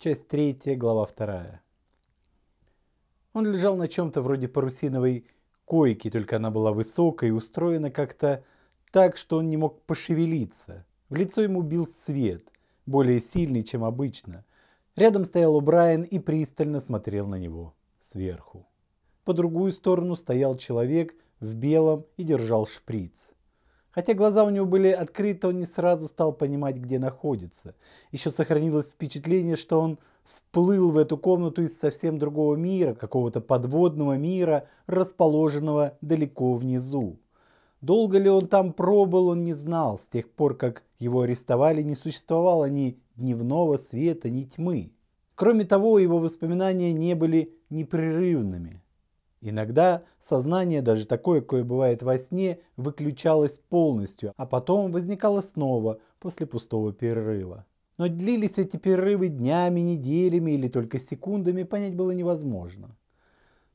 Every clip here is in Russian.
часть 3, глава 2. Он лежал на чем-то вроде парусиновой койки, только она была высокой и устроена как-то так, что он не мог пошевелиться. В лицо ему бил свет, более сильный, чем обычно. Рядом стоял О'Брайен и пристально смотрел на него сверху. По другую сторону стоял человек в белом и держал шприц. Хотя глаза у него были открыты, он не сразу стал понимать, где находится. Еще сохранилось впечатление, что он вплыл в эту комнату из совсем другого мира, какого-то подводного мира, расположенного далеко внизу. Долго ли он там пробыл, он не знал. С тех пор, как его арестовали, не существовало ни дневного света, ни тьмы. Кроме того, его воспоминания не были непрерывными. Иногда сознание, даже такое, какое бывает во сне, выключалось полностью, а потом возникало снова после пустого перерыва. Но длились эти перерывы днями, неделями или только секундами, понять было невозможно.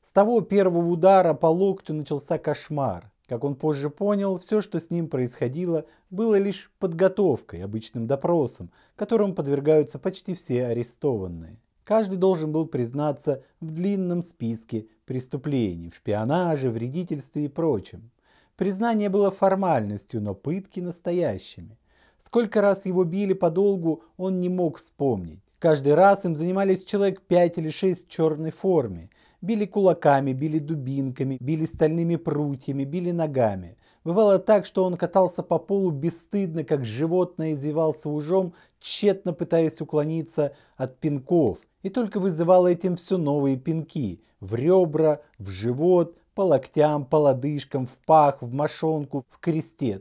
С того первого удара по локтю начался кошмар. Как он позже понял, все, что с ним происходило, было лишь подготовкой, обычным допросом, которым подвергаются почти все арестованные. Каждый должен был признаться в длинном списке преступлений, в шпионаже, вредительстве и прочем. Признание было формальностью, но пытки настоящими. Сколько раз его били подолгу, он не мог вспомнить. Каждый раз им занимались человек 5 или 6 в черной форме. Били кулаками, били дубинками, били стальными прутьями, били ногами. Бывало так, что он катался по полу бесстыдно, как животное, извивался ужом, тщетно пытаясь уклониться от пинков. И только вызывало этим все новые пинки. В ребра, в живот, по локтям, по лодыжкам, в пах, в мошонку, в крестец.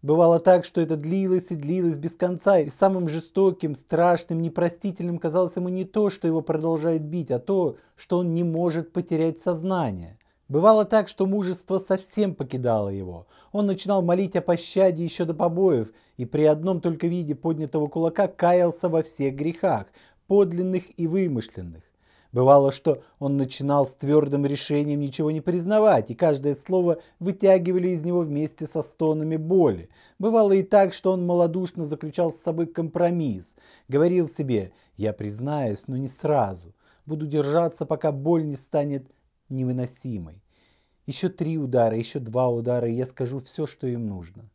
Бывало так, что это длилось и длилось без конца, и самым жестоким, страшным, непростительным казалось ему не то, что его продолжает бить, а то, что он не может потерять сознание. Бывало так, что мужество совсем покидало его. Он начинал молить о пощаде еще до побоев, и при одном только виде поднятого кулака каялся во всех грехах, подлинных и вымышленных. Бывало, что он начинал с твердым решением ничего не признавать, и каждое слово вытягивали из него вместе со стонами боли. Бывало и так, что он малодушно заключал с собой компромисс. Говорил себе: «Я признаюсь, но не сразу. Буду держаться, пока боль не станет невыносимой. Еще 3 удара, еще 2 удара, и я скажу все, что им нужно».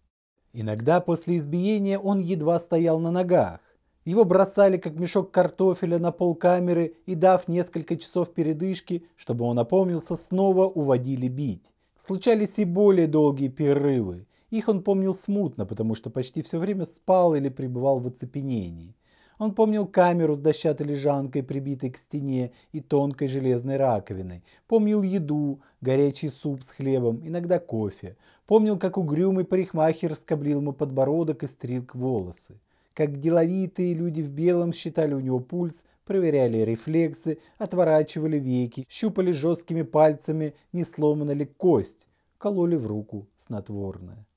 Иногда после избиения он едва стоял на ногах. Его бросали, как мешок картофеля, на пол камеры и, дав несколько часов передышки, чтобы он опомнился, снова уводили бить. Случались и более долгие перерывы. Их он помнил смутно, потому что почти все время спал или пребывал в оцепенении. Он помнил камеру с дощатой лежанкой, прибитой к стене, и тонкой железной раковиной. Помнил еду, горячий суп с хлебом, иногда кофе. Помнил, как угрюмый парикмахер скоблил ему подбородок и стриг волосы. Как деловитые люди в белом считали у него пульс, проверяли рефлексы, отворачивали веки, щупали жесткими пальцами, не сломана ли кость, кололи в руку снотворное.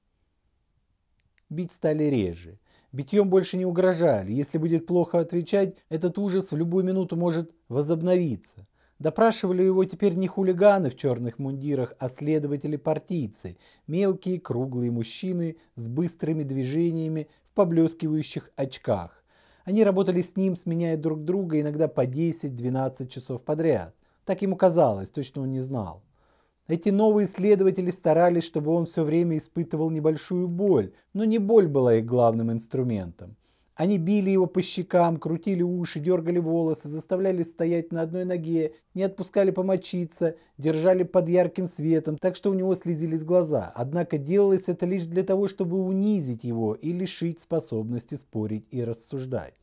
Бить стали реже. Битьем больше не угрожали. Если будет плохо отвечать, этот ужас в любую минуту может возобновиться. Допрашивали его теперь не хулиганы в черных мундирах, а следователи-партийцы, мелкие круглые мужчины с быстрыми движениями, в поблескивающих очках. Они работали с ним, сменяя друг друга, иногда по 10-12 часов подряд. Так ему казалось, точно он не знал. Эти новые следователи старались, чтобы он все время испытывал небольшую боль, но не боль была их главным инструментом. Они били его по щекам, крутили уши, дергали волосы, заставляли стоять на одной ноге, не отпускали помочиться, держали под ярким светом, так что у него слезились глаза. Однако делалось это лишь для того, чтобы унизить его и лишить способности спорить и рассуждать.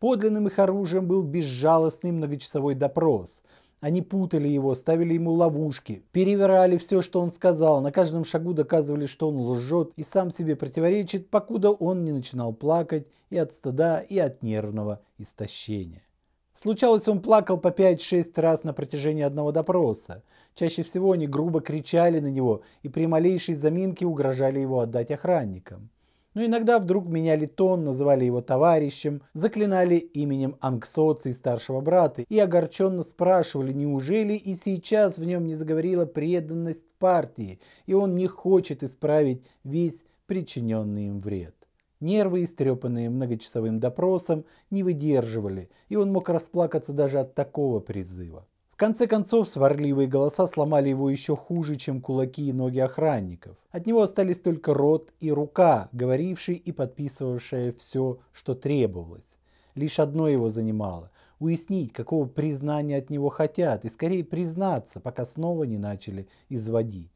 Подлинным их оружием был безжалостный многочасовой допрос. Они путали его, ставили ему ловушки, перевирали все, что он сказал, на каждом шагу доказывали, что он лжет и сам себе противоречит, покуда он не начинал плакать и от стыда, и от нервного истощения. Случалось, он плакал по 5-6 раз на протяжении одного допроса. Чаще всего они грубо кричали на него и при малейшей заминке угрожали его отдать охранникам. Но иногда вдруг меняли тон, называли его товарищем, заклинали именем Ангсоции, старшего брата, и огорченно спрашивали, неужели и сейчас в нем не заговорила преданность партии, и он не хочет исправить весь причиненный им вред. Нервы, истрепанные многочасовым допросом, не выдерживали, и он мог расплакаться даже от такого призыва. В конце концов, сварливые голоса сломали его еще хуже, чем кулаки и ноги охранников. От него остались только рот и рука, говорившие и подписывавшие все, что требовалось. Лишь одно его занимало – уяснить, какого признания от него хотят, и скорее признаться, пока снова не начали изводить.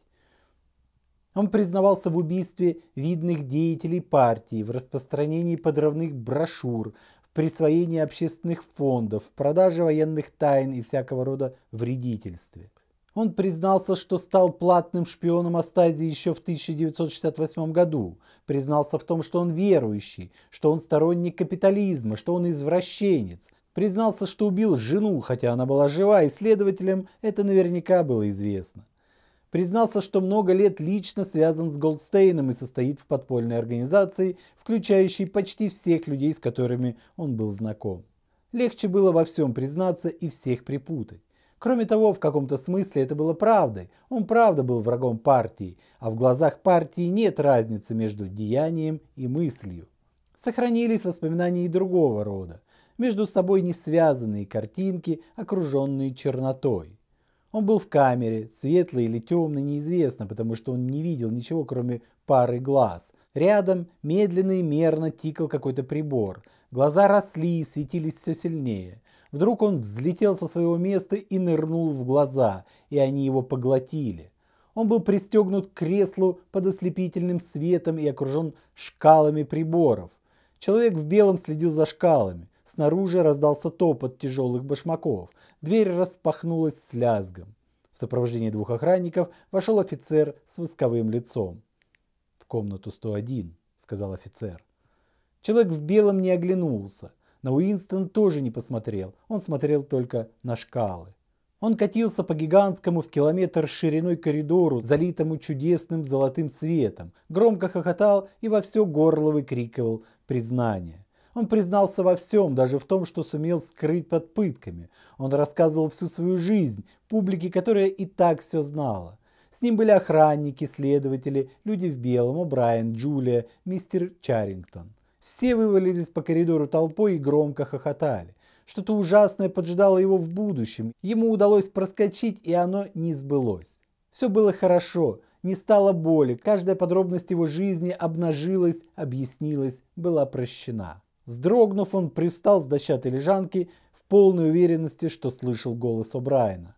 Он признавался в убийстве видных деятелей партии, в распространении подрывных брошюр, в присвоении общественных фондов, в продаже военных тайн и всякого рода вредительстве. Он признался, что стал платным шпионом Остазии еще в 1968 году, признался в том, что он верующий, что он сторонник капитализма, что он извращенец, признался, что убил жену, хотя она была жива, и следователям это наверняка было известно. Признался, что много лет лично связан с Голдстейном и состоит в подпольной организации, включающей почти всех людей, с которыми он был знаком. Легче было во всем признаться и всех припутать. Кроме того, в каком-то смысле это было правдой. Он правда был врагом партии, а в глазах партии нет разницы между деянием и мыслью. Сохранились воспоминания и другого рода, между собой не связанные картинки, окруженные чернотой. Он был в камере, светлый или темный, неизвестно, потому что он не видел ничего, кроме пары глаз. Рядом медленно и мерно тикал какой-то прибор. Глаза росли и светились все сильнее. Вдруг он взлетел со своего места и нырнул в глаза, и они его поглотили. Он был пристегнут к креслу под ослепительным светом и окружен шкалами приборов. Человек в белом следил за шкалами. Снаружи раздался топот тяжелых башмаков. Дверь распахнулась с лязгом. В сопровождении двух охранников вошел офицер с восковым лицом. «В комнату 101», — сказал офицер. Человек в белом не оглянулся. На Уинстона тоже не посмотрел. Он смотрел только на шкалы. Он катился по гигантскому в километр шириной коридору, залитому чудесным золотым светом. Громко хохотал и во все горло выкрикивал признание. Он признался во всем, даже в том, что сумел скрыть под пытками. Он рассказывал всю свою жизнь публике, которая и так все знала. С ним были охранники, следователи, люди в белом, О'Брайен, Джулия, мистер Чарингтон. Все вывалились по коридору толпой и громко хохотали. Что-то ужасное поджидало его в будущем. Ему удалось проскочить, и оно не сбылось. Все было хорошо. Не стало боли. Каждая подробность его жизни обнажилась, объяснилась, была прощена. Вздрогнув, он привстал с дощатой лежанки в полной уверенности, что слышал голос О'Брайена.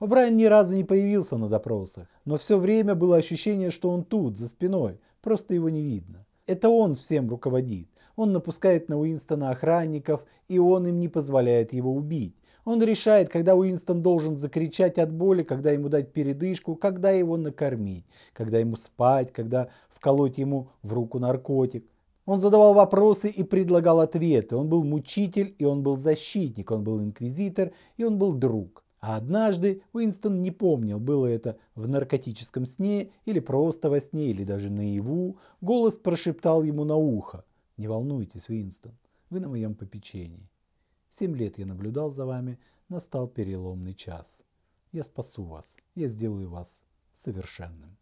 О'Брайен ни разу не появился на допросах, но все время было ощущение, что он тут, за спиной, просто его не видно. Это он всем руководит. Он напускает на Уинстона охранников, и он им не позволяет его убить. Он решает, когда Уинстон должен закричать от боли, когда ему дать передышку, когда его накормить, когда ему спать, когда вколоть ему в руку наркотик. Он задавал вопросы и предлагал ответы. Он был мучитель, и он был защитник, он был инквизитор, и он был друг. А однажды Уинстон не помнил, было это в наркотическом сне, или просто во сне, или даже наяву, голос прошептал ему на ухо: «Не волнуйтесь, Уинстон, вы на моем попечении. 7 лет я наблюдал за вами, настал переломный час. Я спасу вас, я сделаю вас совершенным».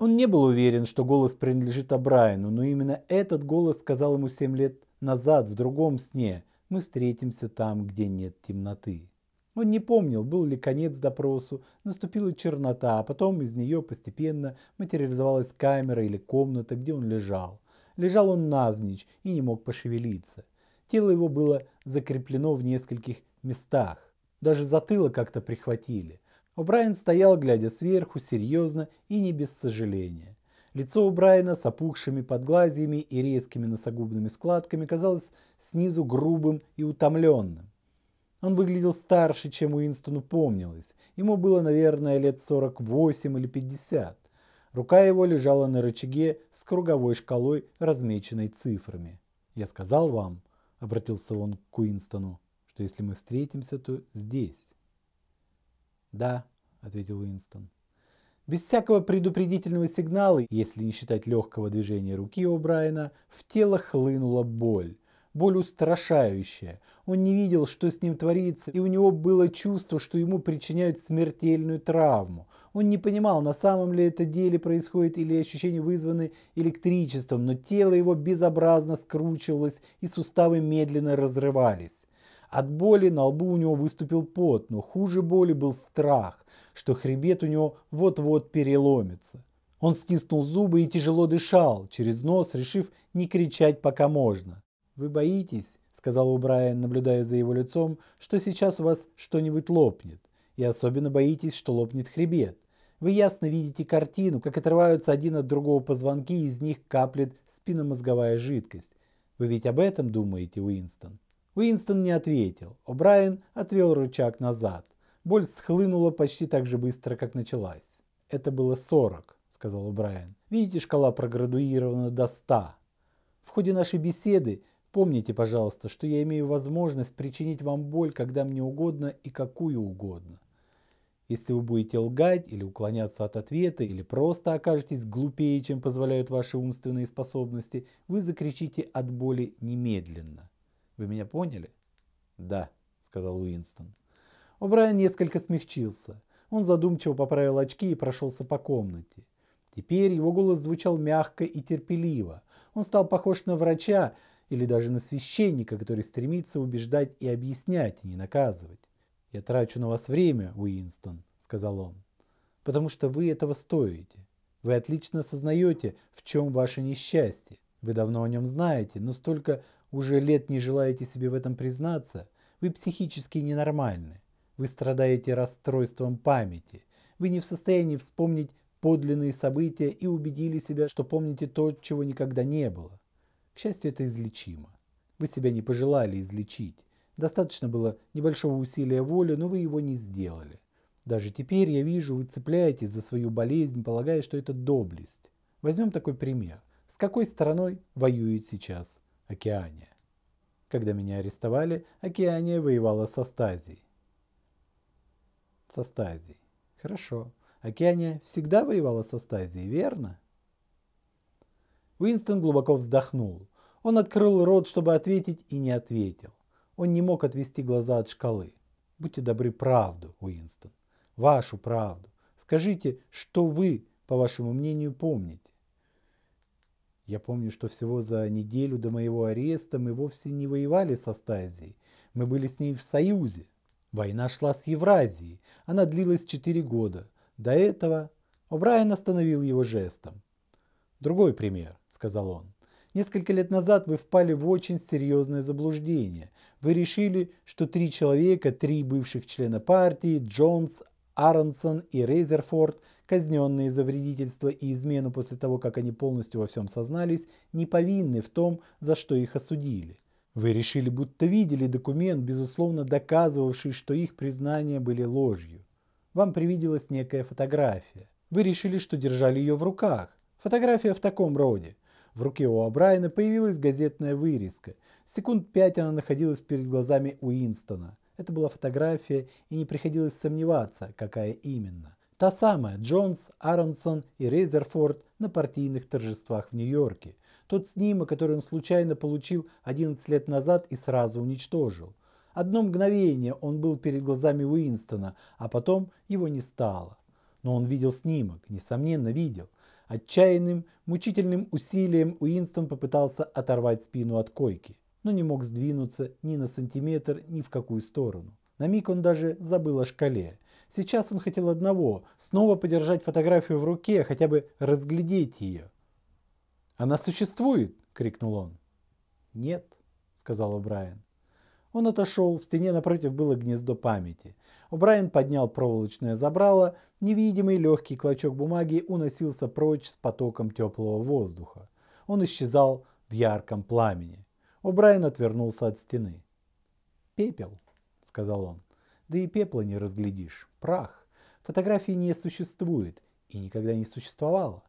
Он не был уверен, что голос принадлежит О'Брайену, но именно этот голос сказал ему 7 лет назад в другом сне: «Мы встретимся там, где нет темноты». Он не помнил, был ли конец допросу, наступила чернота, а потом из нее постепенно материализовалась камера или комната, где он лежал. Лежал он навзничь и не мог пошевелиться. Тело его было закреплено в нескольких местах. Даже затылок как-то прихватили. О'Брайен стоял, глядя сверху, серьезно и не без сожаления. Лицо О'Брайена с опухшими подглазьями и резкими носогубными складками казалось снизу грубым и утомленным. Он выглядел старше, чем Уинстону помнилось. Ему было, наверное, лет 48 или 50. Рука его лежала на рычаге с круговой шкалой, размеченной цифрами. «Я сказал вам», — обратился он к Уинстону, — «что если мы встретимся, то здесь». «Да», — ответил Уинстон. Без всякого предупредительного сигнала, если не считать легкого движения руки О'Брайена, в тело хлынула боль. Боль устрашающая. Он не видел, что с ним творится, и у него было чувство, что ему причиняют смертельную травму. Он не понимал, на самом ли это деле происходит или ощущения вызваны электричеством, но тело его безобразно скручивалось и суставы медленно разрывались. От боли на лбу у него выступил пот, но хуже боли был страх, что хребет у него вот-вот переломится. Он стиснул зубы и тяжело дышал через нос, решив не кричать, пока можно. «Вы боитесь, — сказал О'Брайен, наблюдая за его лицом, — что сейчас у вас что-нибудь лопнет. И особенно боитесь, что лопнет хребет. Вы ясно видите картину, как отрываются один от другого позвонки, и из них каплет спинномозговая жидкость. Вы ведь об этом думаете, Уинстон?» Уинстон не ответил. О'Брайен отвел рычаг назад. Боль схлынула почти так же быстро, как началась. «Это было 40, — сказал О'Брайен. — Видите, шкала проградуирована до 100. В ходе нашей беседы помните, пожалуйста, что я имею возможность причинить вам боль, когда мне угодно и какую угодно. Если вы будете лгать или уклоняться от ответа, или просто окажетесь глупее, чем позволяют ваши умственные способности, вы закричите от боли немедленно. Вы меня поняли?» «Да», — сказал Уинстон. О'Брайен несколько смягчился. Он задумчиво поправил очки и прошелся по комнате. Теперь его голос звучал мягко и терпеливо. Он стал похож на врача или даже на священника, который стремится убеждать и объяснять, и не наказывать. «Я трачу на вас время, Уинстон, — сказал он, — потому что вы этого стоите. Вы отлично осознаете, в чем ваше несчастье. Вы давно о нем знаете, но столько уже лет не желаете себе в этом признаться. Вы психически ненормальны. Вы страдаете расстройством памяти. Вы не в состоянии вспомнить подлинные события и убедили себя, что помните то, чего никогда не было. К счастью, это излечимо. Вы себя не пожелали излечить. Достаточно было небольшого усилия воли, но вы его не сделали. Даже теперь, я вижу, вы цепляетесь за свою болезнь, полагая, что это доблесть. Возьмем такой пример. С какой страной воюет сейчас Океания? Когда меня арестовали, Океания воевала с Остазией. С Остазией. Хорошо. Океания всегда воевала с Остазией, верно?» Уинстон глубоко вздохнул. Он открыл рот, чтобы ответить, и не ответил. Он не мог отвести глаза от шкалы. «Будьте добры, правду, Уинстон. Вашу правду. Скажите, что вы, по вашему мнению, помните?» «Я помню, что всего за неделю до моего ареста мы вовсе не воевали с Остазией. Мы были с ней в союзе. Война шла с Евразией. Она длилась 4 года. До этого...» О'Брайен остановил его жестом. «Другой пример, — сказал он. — Несколько лет назад вы впали в очень серьезное заблуждение. Вы решили, что 3 человека, 3 бывших члена партии, Джонс, Аронсон и Резерфорд, казненные за вредительство и измену после того, как они полностью во всем сознались, не повинны в том, за что их осудили. Вы решили, будто видели документ, безусловно доказывавший, что их признания были ложью. Вам привиделась некая фотография. Вы решили, что держали ее в руках. Фотография в таком роде. В руке у О'Брайена появилась газетная вырезка. Секунд 5 она находилась перед глазами Уинстона. Это была фотография, и не приходилось сомневаться, какая именно. Та самая Джонс, Аронсон и Резерфорд на партийных торжествах в Нью-Йорке. Тот снимок, который он случайно получил 11 лет назад и сразу уничтожил. Одно мгновение он был перед глазами Уинстона, а потом его не стало. Но он видел снимок, несомненно видел. Отчаянным, мучительным усилием Уинстон попытался оторвать спину от койки, но не мог сдвинуться ни на сантиметр, ни в какую сторону. На миг он даже забыл о шкале. Сейчас он хотел одного – снова подержать фотографию в руке, хотя бы разглядеть ее. «Она существует!» – крикнул он. «Нет», – сказал О'Брайен. Он отошел, в стене напротив было гнездо памяти. О'Брайен поднял проволочное забрало, невидимый легкий клочок бумаги уносился прочь с потоком теплого воздуха. Он исчезал в ярком пламени. О'Брайен отвернулся от стены. «Пепел, — сказал он, — да и пепла не разглядишь, прах. Фотографии не существует и никогда не существовало».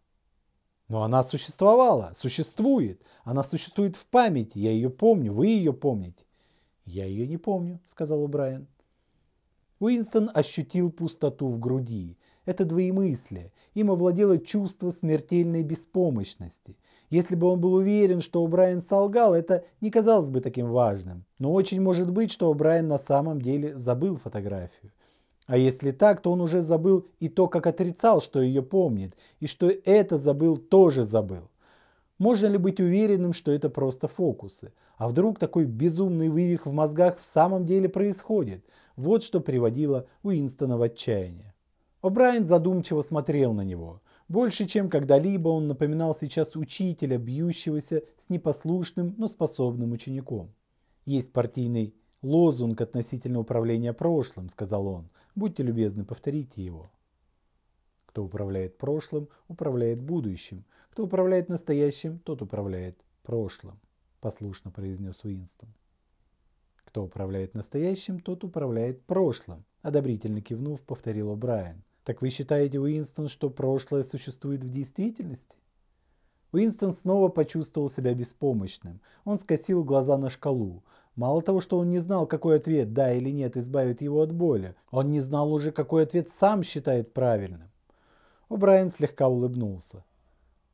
«Но она существовала, существует, она существует в памяти, я ее помню, вы ее помните». «Я ее не помню», — сказал О'Брайен. Уинстон ощутил пустоту в груди. Это двоемыслие. Им овладело чувство смертельной беспомощности. Если бы он был уверен, что О'Брайен солгал, это не казалось бы таким важным. Но очень может быть, что О'Брайен на самом деле забыл фотографию. А если так, то он уже забыл и то, как отрицал, что ее помнит, и что это забыл, тоже забыл. Можно ли быть уверенным, что это просто фокусы? А вдруг такой безумный вывих в мозгах в самом деле происходит? Вот что приводило Уинстона в отчаяние. О'Брайен задумчиво смотрел на него. Больше, чем когда-либо, он напоминал сейчас учителя, бьющегося с непослушным, но способным учеником. «Есть партийный лозунг относительно управления прошлым», — сказал он. «Будьте любезны, повторите его». Кто управляет прошлым, управляет будущим. Кто управляет настоящим, тот управляет прошлым, послушно произнес Уинстон. Кто управляет настоящим, тот управляет прошлым, одобрительно кивнув, повторил О'Брайен. Так вы считаете, Уинстон, что прошлое существует в действительности? Уинстон снова почувствовал себя беспомощным. Он скосил глаза на шкалу. Мало того, что он не знал, какой ответ «да» или «нет» избавит его от боли, он не знал уже, какой ответ сам считает правильным. О'Брайен слегка улыбнулся.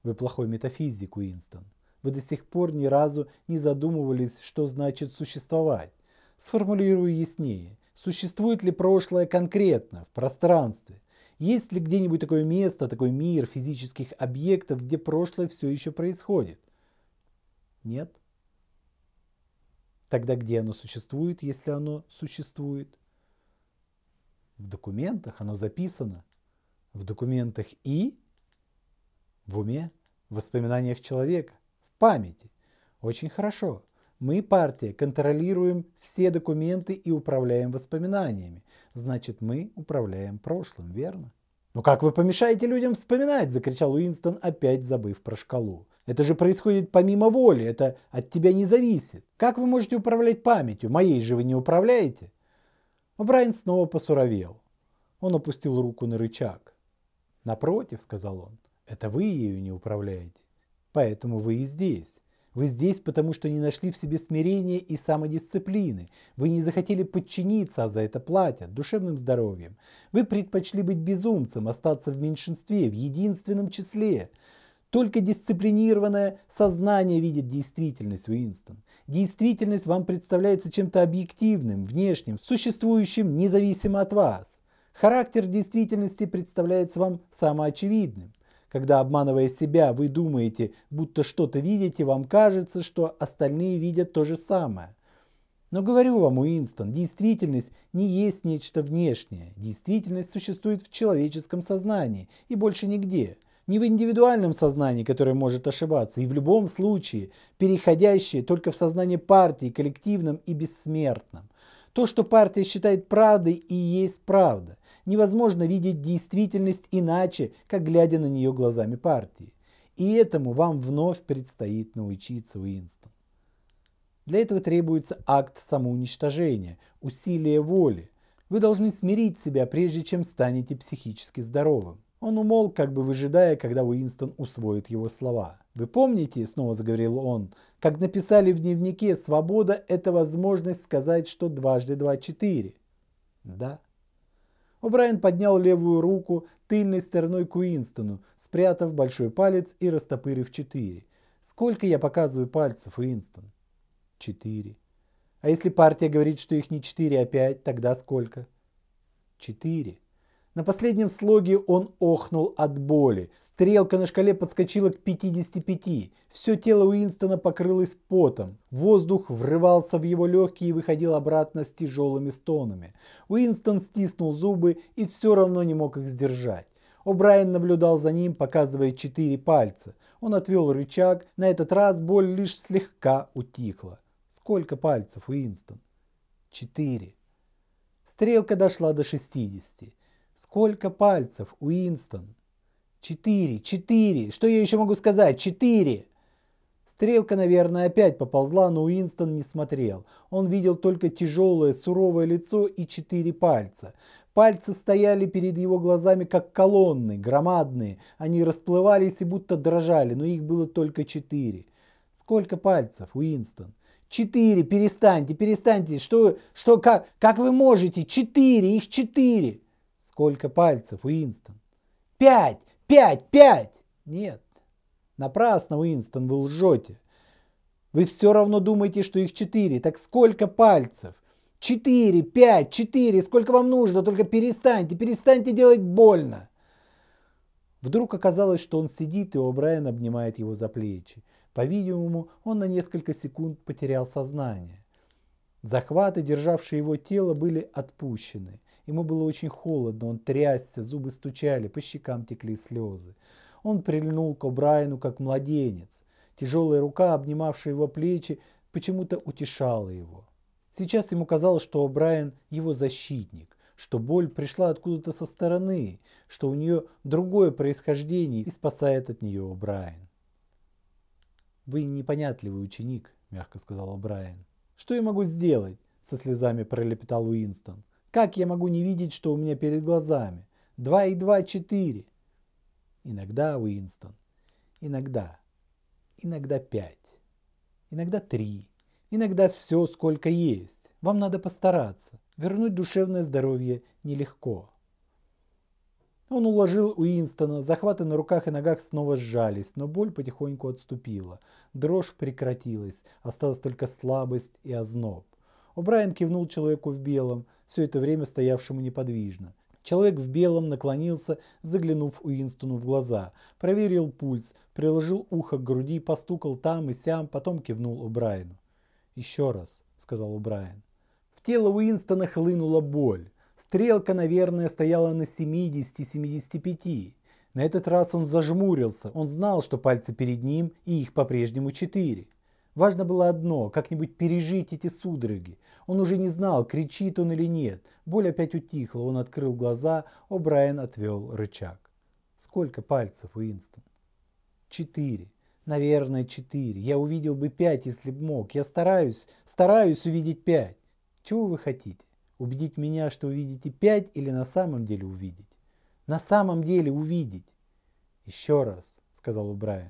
«Вы плохой метафизик, Уинстон. Вы до сих пор ни разу не задумывались, что значит существовать. Сформулирую яснее. Существует ли прошлое конкретно, в пространстве? Есть ли где-нибудь такое место, такой мир физических объектов, где прошлое все еще происходит? Нет? Тогда где оно существует, если оно существует? В документах оно записано. В документах и в уме, в воспоминаниях человека, в памяти. Очень хорошо. Мы, партия, контролируем все документы и управляем воспоминаниями. Значит, мы управляем прошлым, верно? «Но как вы помешаете людям вспоминать?» – закричал Уинстон, опять забыв про шкалу. «Это же происходит помимо воли, это от тебя не зависит. Как вы можете управлять памятью? Моей же вы не управляете?» О'Брайен снова посуровел. Он опустил руку на рычаг. «Напротив», – сказал он, – «это вы ею не управляете. Поэтому вы и здесь. Вы здесь, потому что не нашли в себе смирения и самодисциплины. Вы не захотели подчиниться, а за это платят, душевным здоровьем. Вы предпочли быть безумцем, остаться в меньшинстве, в единственном числе. Только дисциплинированное сознание видит действительность, Уинстон. Действительность вам представляется чем-то объективным, внешним, существующим независимо от вас. Характер действительности представляется вам самоочевидным. Когда, обманывая себя, вы думаете, будто что-то видите, вам кажется, что остальные видят то же самое. Но говорю вам, Уинстон, действительность не есть нечто внешнее. Действительность существует в человеческом сознании и больше нигде. Не в индивидуальном сознании, которое может ошибаться, и в любом случае переходящее только в сознание партии, коллективном и бессмертном. То, что партия считает правдой, и есть правда. Невозможно видеть действительность иначе, как глядя на нее глазами партии. И этому вам вновь предстоит научиться, Уинстон. Для этого требуется акт самоуничтожения, усилие воли. Вы должны смирить себя, прежде чем станете психически здоровым. Он умолк, как бы выжидая, когда Уинстон усвоит его слова. «Вы помните, — снова заговорил он, — как написали в дневнике, свобода — это возможность сказать, что 2 × 2 = 4». «Да». О'Брайен поднял левую руку тыльной стороной к Уинстону, спрятав большой палец и растопырив 4. «Сколько я показываю пальцев, Уинстон?» 4. «А если партия говорит, что их не 4, а 5, тогда сколько?» 4. На последнем слоге он охнул от боли. Стрелка на шкале подскочила к 55. Все тело Уинстона покрылось потом. Воздух врывался в его легкие и выходил обратно с тяжелыми стонами. Уинстон стиснул зубы и все равно не мог их сдержать. О'Брайен наблюдал за ним, показывая 4 пальца. Он отвел рычаг. На этот раз боль лишь слегка утихла. «Сколько пальцев, Уинстон?» 4. Стрелка дошла до 60. «Сколько пальцев, Уинстон?» 4, 4! Что я еще могу сказать? 4!» Стрелка, наверное, опять поползла, но Уинстон не смотрел. Он видел только тяжелое, суровое лицо и 4 пальца. Пальцы стояли перед его глазами как колонны, громадные. Они расплывались и будто дрожали, но их было только 4. «Сколько пальцев, Уинстон?» 4! Перестаньте! Как вы можете? 4! Их 4!» «Сколько пальцев, Уинстон?» 5! 5! 5! «Нет, напрасно, Уинстон, вы лжете. Вы все равно думаете, что их 4. Так сколько пальцев?» 4, 5, 4, сколько вам нужно, только перестаньте делать больно. Вдруг оказалось, что он сидит, и О'Брайен обнимает его за плечи. По-видимому, он на несколько секунд потерял сознание. Захваты, державшие его тело, были отпущены. Ему было очень холодно, он трясся, зубы стучали, по щекам текли слезы. Он прильнул к О'Брайену, как младенец. Тяжелая рука, обнимавшая его плечи, почему-то утешала его. Сейчас ему казалось, что О'Брайен его защитник, что боль пришла откуда-то со стороны, что у нее другое происхождение и спасает от нее О'Брайен. «Вы непонятливый ученик», – мягко сказал О'Брайен. «Что я могу сделать?» – со слезами пролепетал Уинстон. «Как я могу не видеть, что у меня перед глазами? 2 и 2 – 4». «Иногда, Уинстон, иногда. Иногда 5. Иногда 3. Иногда все, сколько есть. Вам надо постараться. Вернуть душевное здоровье нелегко». Он уложил Уинстона, захваты на руках и ногах снова сжались, но боль потихоньку отступила. Дрожь прекратилась, осталась только слабость и озноб. О'Брайен кивнул человеку в белом, все это время стоявшему неподвижно. Человек в белом наклонился, заглянув Уинстону в глаза, проверил пульс, приложил ухо к груди, постукал там и сям, потом кивнул О'Брайену. «Еще раз», — сказал О'Брайен. В тело Уинстона хлынула боль. Стрелка, наверное, стояла на 70-75. На этот раз он зажмурился. Он знал, что пальцы перед ним, и их по-прежнему 4. Важно было одно – как-нибудь пережить эти судороги. Он уже не знал, кричит он или нет. Боль опять утихла. Он открыл глаза, О'Брайен отвел рычаг. «Сколько пальцев, Уинстон?» 4. Наверное, 4. Я увидел бы 5, если б мог. Я стараюсь увидеть 5. Чего вы хотите? Убедить меня, что увидите 5, или на самом деле увидеть? На самом деле увидеть. «Еще раз», — сказал О'Брайен.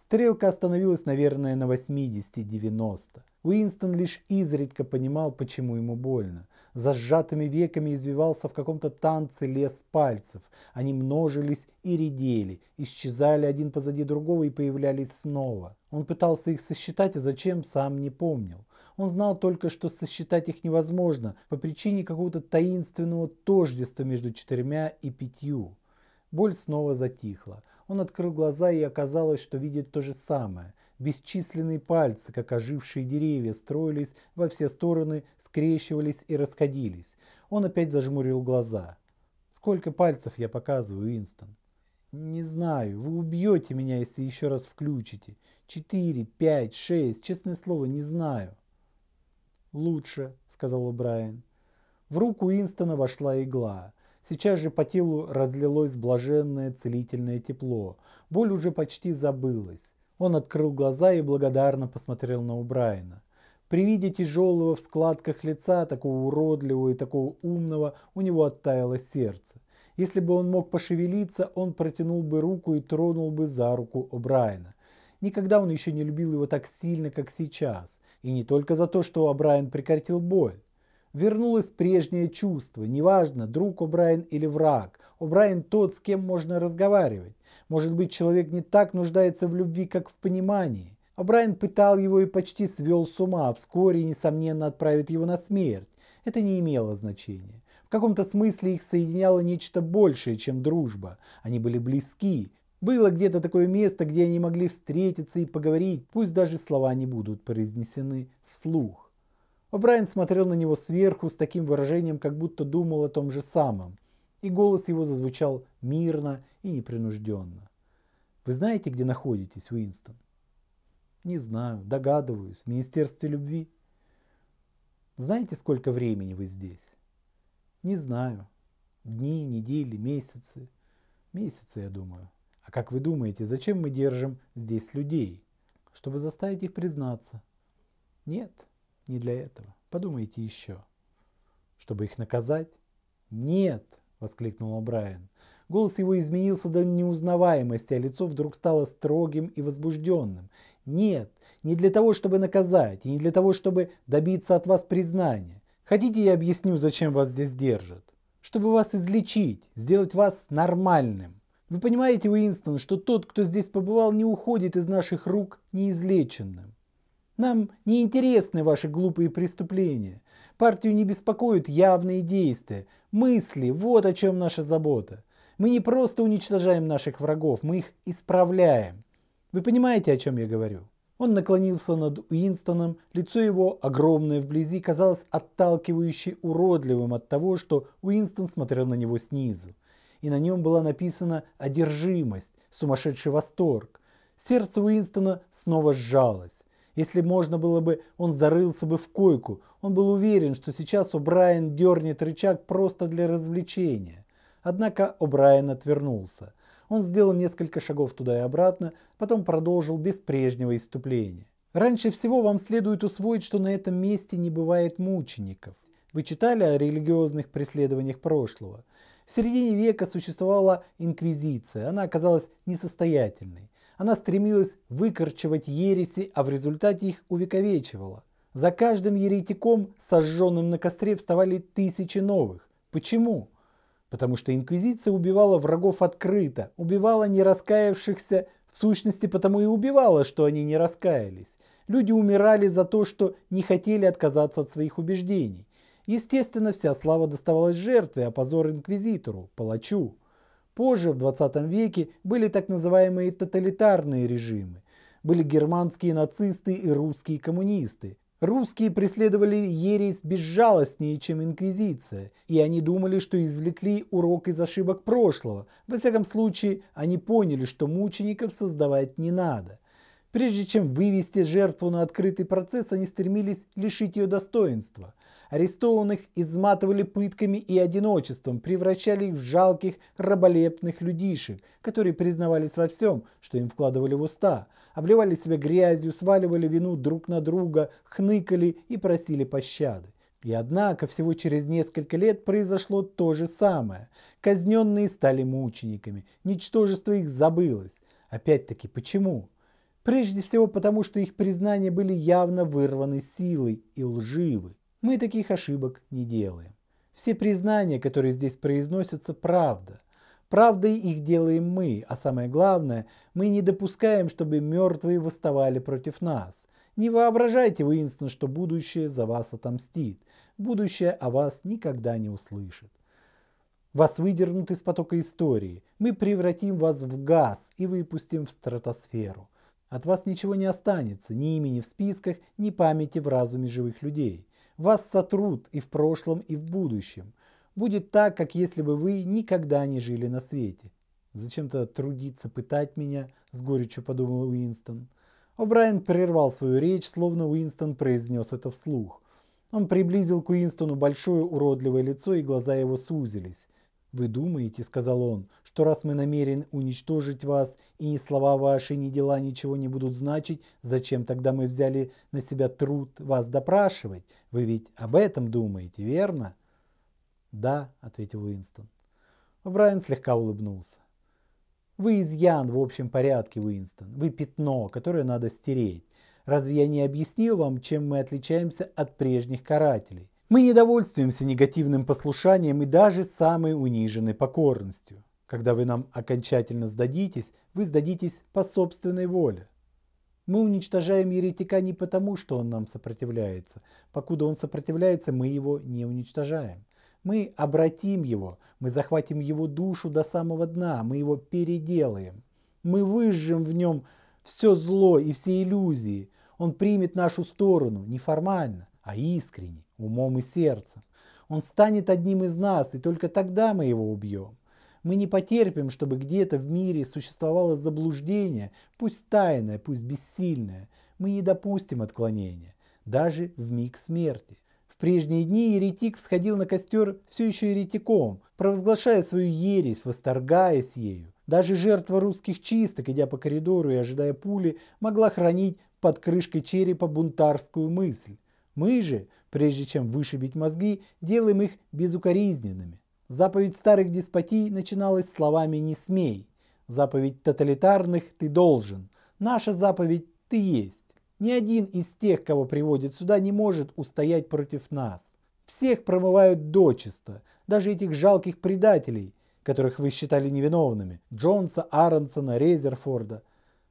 Стрелка остановилась, наверное, на 80-90. Уинстон лишь изредка понимал, почему ему больно. За сжатыми веками извивался в каком-то танце лес пальцев. Они множились и редели, исчезали один позади другого и появлялись снова. Он пытался их сосчитать, а зачем, сам не помнил. Он знал только, что сосчитать их невозможно по причине какого-то таинственного тождества между 4 и 5. Боль снова затихла. Он открыл глаза, и оказалось, что видит то же самое. Бесчисленные пальцы, как ожившие деревья, строились во все стороны, скрещивались и расходились. Он опять зажмурил глаза. «Сколько пальцев я показываю, Уинстон?» «Не знаю. Вы убьете меня, если еще раз включите. 4, 5, 6. Честное слово, не знаю». «Лучше», — сказал О'Брайен. В руку Уинстона вошла игла. Сейчас же по телу разлилось блаженное целительное тепло. Боль уже почти забылась. Он открыл глаза и благодарно посмотрел на О'Брайена. При виде тяжелого в складках лица, такого уродливого и такого умного, у него оттаяло сердце. Если бы он мог пошевелиться, он протянул бы руку и тронул бы за руку О'Брайена. Никогда он еще не любил его так сильно, как сейчас. И не только за то, что О'Брайен прекратил боль. Вернулось прежнее чувство. Неважно, друг О'Брайен или враг. О'Брайен тот, с кем можно разговаривать. Может быть, человек не так нуждается в любви, как в понимании. О'Брайен пытал его и почти свел с ума. Вскоре, несомненно, отправит его на смерть. Это не имело значения. В каком-то смысле их соединяло нечто большее, чем дружба. Они были близки. Было где-то такое место, где они могли встретиться и поговорить, пусть даже слова не будут произнесены вслух. О'Брайен смотрел на него сверху с таким выражением, как будто думал о том же самом, и голос его зазвучал мирно и непринужденно. «Вы знаете, где находитесь, Уинстон?» «Не знаю, догадываюсь, в Министерстве любви». «Знаете, сколько времени вы здесь?» «Не знаю. Дни, недели, месяцы. Месяцы, я думаю». «А как вы думаете, зачем мы держим здесь людей? Чтобы заставить их признаться?» «Нет, не для этого. Подумайте еще». «Чтобы их наказать?» «Нет!» – воскликнул О'Брайен. Голос его изменился до неузнаваемости, а лицо вдруг стало строгим и возбужденным. «Нет, не для того, чтобы наказать, и не для того, чтобы добиться от вас признания. Хотите, я объясню, зачем вас здесь держат? Чтобы вас излечить, сделать вас нормальным. Вы понимаете, Уинстон, что тот, кто здесь побывал, не уходит из наших рук неизлеченным. Нам не интересны ваши глупые преступления. Партию не беспокоят явные действия, мысли, вот о чем наша забота. Мы не просто уничтожаем наших врагов, мы их исправляем. Вы понимаете, о чем я говорю? Он наклонился над Уинстоном, лицо его, огромное вблизи, казалось отталкивающе уродливым от того, что Уинстон смотрел на него снизу. И на нем была написана одержимость, сумасшедший восторг. Сердце Уинстона снова сжалось. Если можно было бы, он зарылся бы в койку. Он был уверен, что сейчас О'Брайен дернет рычаг просто для развлечения. Однако О'Брайен отвернулся. Он сделал несколько шагов туда и обратно, потом продолжил без прежнего исступления. Раньше всего вам следует усвоить, что на этом месте не бывает мучеников. Вы читали о религиозных преследованиях прошлого? В середине века существовала инквизиция, она оказалась несостоятельной. Она стремилась выкорчевать ереси, а в результате их увековечивала. За каждым еретиком, сожженным на костре, вставали тысячи новых. Почему? Потому что инквизиция убивала врагов открыто, убивала не раскаявшихся, в сущности потому и убивала, что они не раскаялись. Люди умирали за то, что не хотели отказаться от своих убеждений. Естественно, вся слава доставалась жертве, а позор инквизитору, палачу. Позже, в 20 веке, были так называемые тоталитарные режимы. Были германские нацисты и русские коммунисты. Русские преследовали ересь безжалостнее, чем инквизиция, и они думали, что извлекли урок из ошибок прошлого. Во всяком случае, они поняли, что мучеников создавать не надо. Прежде чем вывести жертву на открытый процесс, они стремились лишить ее достоинства. Арестованных изматывали пытками и одиночеством, превращали их в жалких, раболепных людишек, которые признавались во всем, что им вкладывали в уста, обливали себя грязью, сваливали вину друг на друга, хныкали и просили пощады. И однако всего через несколько лет произошло то же самое. Казненные стали мучениками, ничтожество их забылось. Опять-таки, почему? Прежде всего потому, что их признания были явно вырваны силой и лживы. Мы таких ошибок не делаем. Все признания, которые здесь произносятся, правда. Правдой их делаем мы, а самое главное, мы не допускаем, чтобы мертвые восставали против нас. Не воображайте, Уинстон, что будущее за вас отомстит. Будущее о вас никогда не услышит. Вас выдернут из потока истории. Мы превратим вас в газ и выпустим в стратосферу. От вас ничего не останется, ни имени в списках, ни памяти в разуме живых людей. Вас сотрут и в прошлом, и в будущем. Будет так, как если бы вы никогда не жили на свете. Зачем-то трудиться пытать меня, с горечью подумал Уинстон. О'Брайен прервал свою речь, словно Уинстон произнес это вслух. Он приблизил к Уинстону большое уродливое лицо, и глаза его сузились. «Вы думаете, — сказал он, — что раз мы намерены уничтожить вас, и ни слова ваши, ни дела ничего не будут значить, зачем тогда мы взяли на себя труд вас допрашивать? Вы ведь об этом думаете, верно?» «Да», — ответил Уинстон. О'Брайен слегка улыбнулся. «Вы изъян в общем порядке, Уинстон. Вы пятно, которое надо стереть. Разве я не объяснил вам, чем мы отличаемся от прежних карателей? Мы не довольствуемся негативным послушанием и даже самой униженной покорностью. Когда вы нам окончательно сдадитесь, вы сдадитесь по собственной воле. Мы уничтожаем еретика не потому, что он нам сопротивляется. Покуда он сопротивляется, мы его не уничтожаем. Мы обратим его, мы захватим его душу до самого дна, мы его переделаем. Мы выжжем в нем все зло и все иллюзии. Он примет нашу сторону неформально, а искренне, умом и сердцем. Он станет одним из нас, и только тогда мы его убьем. Мы не потерпим, чтобы где-то в мире существовало заблуждение, пусть тайное, пусть бессильное. Мы не допустим отклонения, даже в миг смерти. В прежние дни еретик всходил на костер все еще еретиком, провозглашая свою ересь, восторгаясь ею. Даже жертва русских чисток, идя по коридору и ожидая пули, могла хранить под крышкой черепа бунтарскую мысль. Мы же, прежде чем вышибить мозги, делаем их безукоризненными. Заповедь старых деспотий начиналась словами «не смей». Заповедь тоталитарных «ты должен». Наша заповедь «ты есть». Ни один из тех, кого приводят сюда, не может устоять против нас. Всех промывают дочисто, даже этих жалких предателей, которых вы считали невиновными, Джонса, Аронсона, Резерфорда.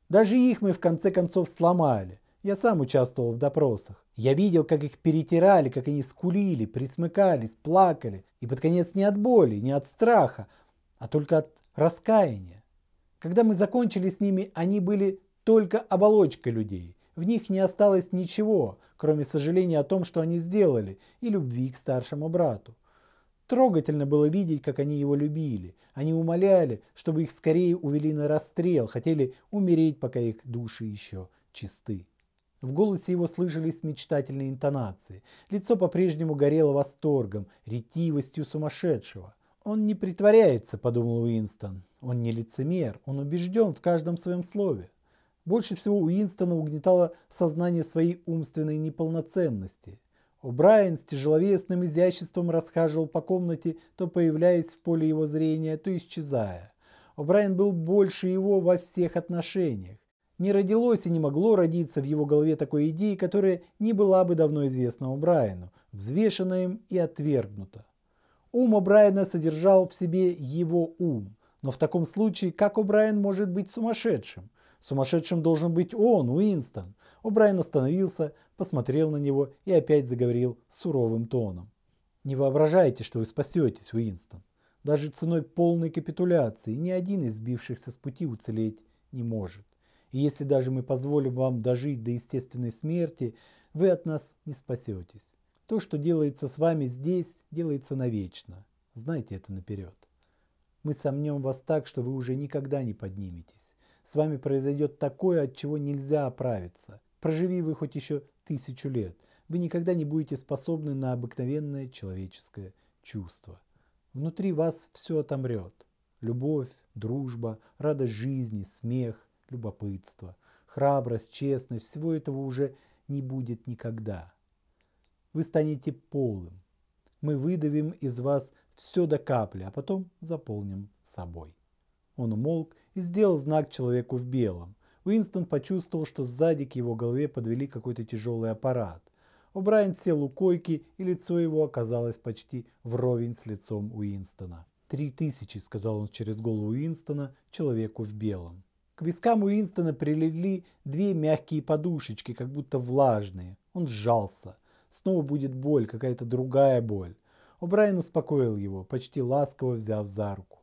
Даже их мы в конце концов сломали. Я сам участвовал в допросах. Я видел, как их перетирали, как они скулили, присмыкались, плакали. И под конец не от боли, не от страха, а только от раскаяния. Когда мы закончили с ними, они были только оболочкой людей. В них не осталось ничего, кроме сожаления о том, что они сделали, и любви к старшему брату. Трогательно было видеть, как они его любили. Они умоляли, чтобы их скорее увели на расстрел, хотели умереть, пока их души еще чисты. В голосе его слышались мечтательные интонации. Лицо по-прежнему горело восторгом, ретивостью сумасшедшего. «Он не притворяется», — подумал Уинстон. «Он не лицемер, он убежден в каждом своем слове». Больше всего Уинстона угнетало сознание своей умственной неполноценности. О'Брайен с тяжеловесным изяществом расхаживал по комнате, то появляясь в поле его зрения, то исчезая. О'Брайен был больше его во всех отношениях. Не родилось и не могло родиться в его голове такой идеи, которая не была бы давно известна О'Брайену, взвешена им и отвергнута. Ум О'Брайена содержал в себе его ум. Но в таком случае, как О'Брайен может быть сумасшедшим? Сумасшедшим должен быть он, Уинстон. О'Брайен остановился, посмотрел на него и опять заговорил суровым тоном. «Не воображайте, что вы спасетесь, Уинстон. Даже ценой полной капитуляции ни один из сбившихся с пути уцелеть не может. И если даже мы позволим вам дожить до естественной смерти, вы от нас не спасетесь. То, что делается с вами здесь, делается навечно. Знайте это наперед. Мы сомнем вас так, что вы уже никогда не подниметесь. С вами произойдет такое, от чего нельзя оправиться. Проживи вы хоть еще 1000 лет. Вы никогда не будете способны на обыкновенное человеческое чувство. Внутри вас все отомрет. Любовь, дружба, радость жизни, смех, любопытство, храбрость, честность. Всего этого уже не будет никогда. Вы станете полым. Мы выдавим из вас все до капли, а потом заполним собой». Он умолк и сделал знак человеку в белом. Уинстон почувствовал, что сзади к его голове подвели какой-то тяжелый аппарат. О'Брайен сел у койки, и лицо его оказалось почти вровень с лицом Уинстона. 3000, сказал он через голову Уинстона человеку в белом. К вискам Уинстона прилегли 2 мягкие подушечки, как будто влажные. Он сжался. Снова будет боль, какая-то другая боль. О'Брайен успокоил его, почти ласково взяв за руку.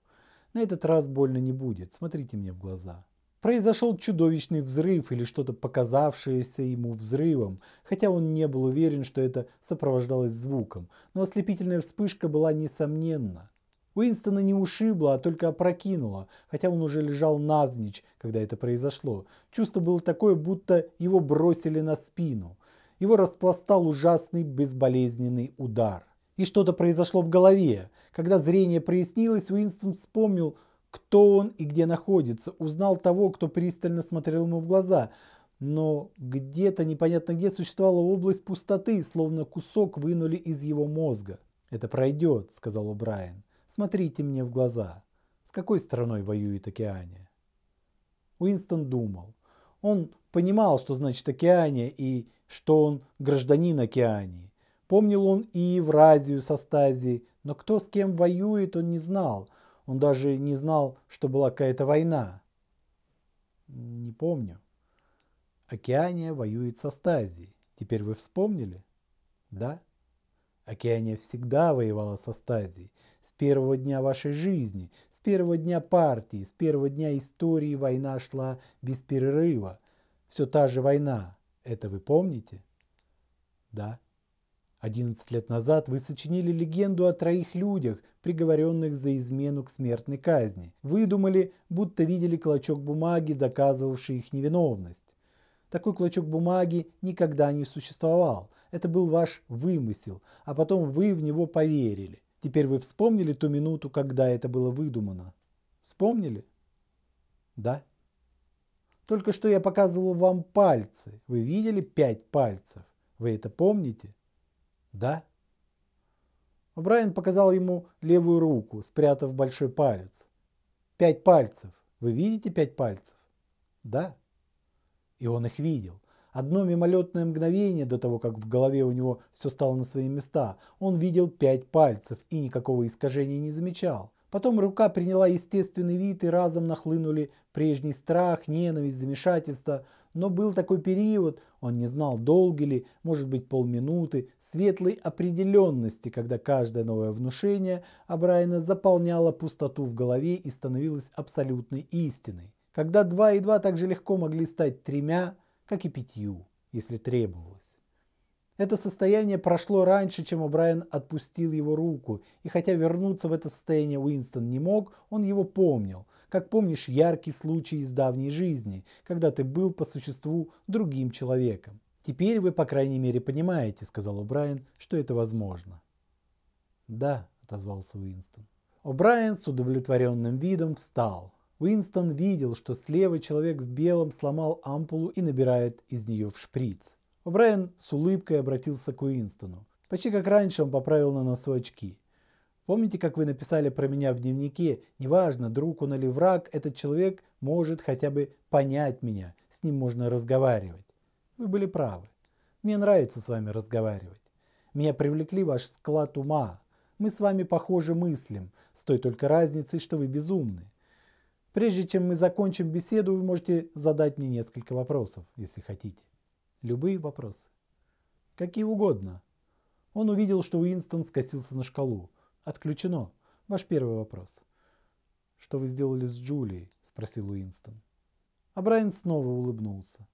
На этот раз больно не будет, смотрите мне в глаза. Произошел чудовищный взрыв или что-то показавшееся ему взрывом, хотя он не был уверен, что это сопровождалось звуком, но ослепительная вспышка была несомненна. Уинстона не ушибло, а только опрокинуло, хотя он уже лежал навзничь, когда это произошло. Чувство было такое, будто его бросили на спину. Его распластал ужасный безболезненный удар. И что-то произошло в голове. Когда зрение прояснилось, Уинстон вспомнил, кто он и где находится. Узнал того, кто пристально смотрел ему в глаза. Но где-то, непонятно где, существовала область пустоты, словно кусок вынули из его мозга. «Это пройдет», — сказал О'Брайен. «Смотрите мне в глаза. С какой стороной воюет Океания?» Уинстон думал. Он понимал, что значит Океания и что он гражданин Океании. Помнил он и Евразию с Остазией, но кто с кем воюет, он не знал. Он даже не знал, что была какая-то война. «Не помню. Океания воюет с Остазией. Теперь вы вспомнили?» «Да. Океания всегда воевала с Остазией. С первого дня вашей жизни, с первого дня партии, с первого дня истории война шла без перерыва. Все та же война. Это вы помните?» «Да. 11 лет назад вы сочинили легенду о 3 людях, приговоренных за измену к смертной казни. Вы думали, будто видели клочок бумаги, доказывавший их невиновность. Такой клочок бумаги никогда не существовал. Это был ваш вымысел, а потом вы в него поверили. Теперь вы вспомнили ту минуту, когда это было выдумано? Вспомнили?» «Да». «Только что я показывал вам пальцы. Вы видели 5 пальцев? Вы это помните?» «Да». О'Брайен показал ему левую руку, спрятав большой палец. 5 пальцев. Вы видите 5 пальцев?» «Да». И он их видел. Одно мимолетное мгновение до того, как в голове у него все стало на свои места, он видел 5 пальцев и никакого искажения не замечал. Потом рука приняла естественный вид, и разом нахлынули прежний страх, ненависть, замешательство, Но был такой период, он не знал, долго ли, может быть, полминуты, светлой определенности, когда каждое новое внушение О'Брайена заполняло пустоту в голове и становилось абсолютной истиной. Когда 2 и 2 так же легко могли стать 3, как и 5, если требовалось. Это состояние прошло раньше, чем О'Брайен отпустил его руку, и хотя вернуться в это состояние Уинстон не мог, он его помнил. Как помнишь яркий случай из давней жизни, когда ты был по существу другим человеком. «Теперь вы, по крайней мере, понимаете», — сказал О'Брайен, — «что это возможно». «Да», — отозвался Уинстон. О'Брайен с удовлетворенным видом встал. Уинстон видел, что слева человек в белом сломал ампулу и набирает из нее в шприц. О'Брайен с улыбкой обратился к Уинстону. Почти как раньше он поправил на носу очки. Помните, как вы написали про меня в дневнике? Неважно, друг он или враг, этот человек может хотя бы понять меня. С ним можно разговаривать. Вы были правы. Мне нравится с вами разговаривать. Меня привлекли ваш склад ума. Мы с вами похожи мыслям, с той только разницей, что вы безумны. Прежде чем мы закончим беседу, вы можете задать мне несколько вопросов, если хотите. Любые вопросы. Какие угодно. Он увидел, что Уинстон скосился на шкалу. «Отключено. Ваш первый вопрос». «Что вы сделали с Джулией?» – спросил Уинстон. О'Брайен снова улыбнулся.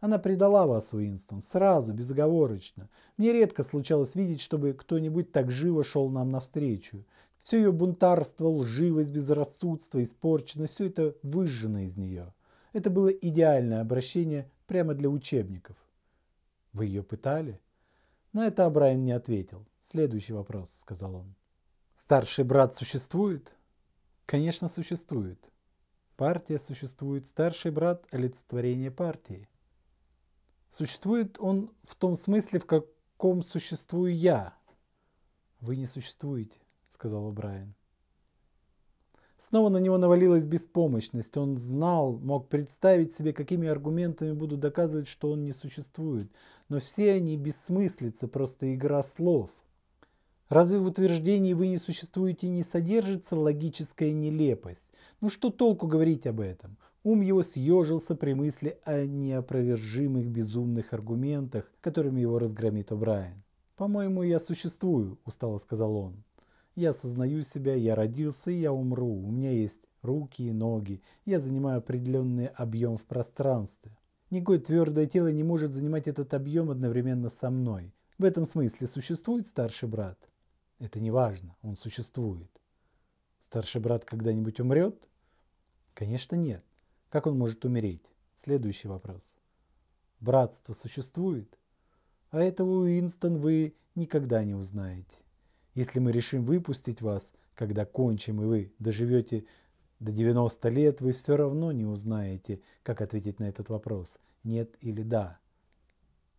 «Она предала вас, Уинстон, сразу, безоговорочно. Мне редко случалось видеть, чтобы кто-нибудь так живо шел нам навстречу. Все ее бунтарство, лживость, безрассудство, испорченность – все это выжжено из нее. Это было идеальное обращение прямо для учебников». «Вы ее пытали?» На это О'Брайен не ответил. «Следующий вопрос», – сказал он. Старший брат существует? Конечно, существует. Партия существует. Старший брат – олицетворение партии. Существует он в том смысле, в каком существую я. Вы не существуете, сказал О'Брайен. Снова на него навалилась беспомощность. Он знал, мог представить себе, какими аргументами буду доказывать, что он не существует. Но все они бессмыслица, просто игра слов. Разве в утверждении «вы не существуете» не содержится логическая нелепость? Ну что толку говорить об этом? Ум его съежился при мысли о неопровержимых безумных аргументах, которыми его разгромит О'Брайен. «По-моему, я существую», – устало сказал он. «Я осознаю себя, я родился и я умру. У меня есть руки и ноги. Я занимаю определенный объем в пространстве. Никакое твердое тело не может занимать этот объем одновременно со мной. В этом смысле существует старший брат?» Это не важно, он существует. Старший брат когда-нибудь умрет? Конечно, нет. Как он может умереть? Следующий вопрос. Братство существует? А этого, Уинстон, вы никогда не узнаете. Если мы решим выпустить вас, когда кончим и вы доживете до 90 лет, вы все равно не узнаете, как ответить на этот вопрос, нет или да.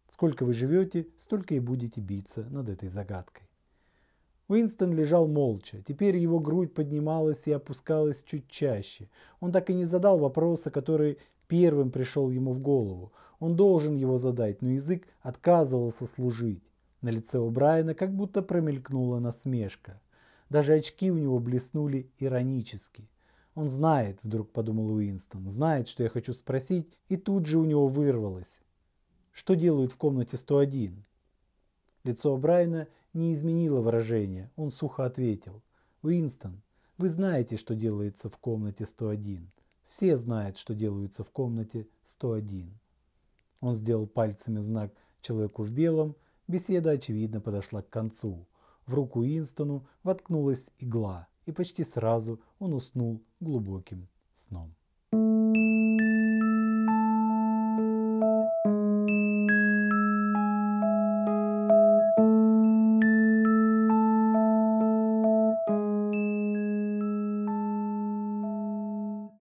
Сколько вы живете, столько и будете биться над этой загадкой. Уинстон лежал молча. Теперь его грудь поднималась и опускалась чуть чаще. Он так и не задал вопроса, который первым пришел ему в голову. Он должен его задать, но язык отказывался служить. На лице О'Брайена как будто промелькнула насмешка. Даже очки у него блеснули иронически. «Он знает», — вдруг подумал Уинстон, — «знает, что я хочу спросить», и тут же у него вырвалось. «Что делают в комнате 101?» Лицо О'Брайена не изменило выражение. Он сухо ответил. «Уинстон, вы знаете, что делается в комнате 101. Все знают, что делается в комнате 101». Он сделал пальцами знак человеку в белом. Беседа, очевидно, подошла к концу. В руку Уинстону воткнулась игла, и почти сразу он уснул глубоким сном.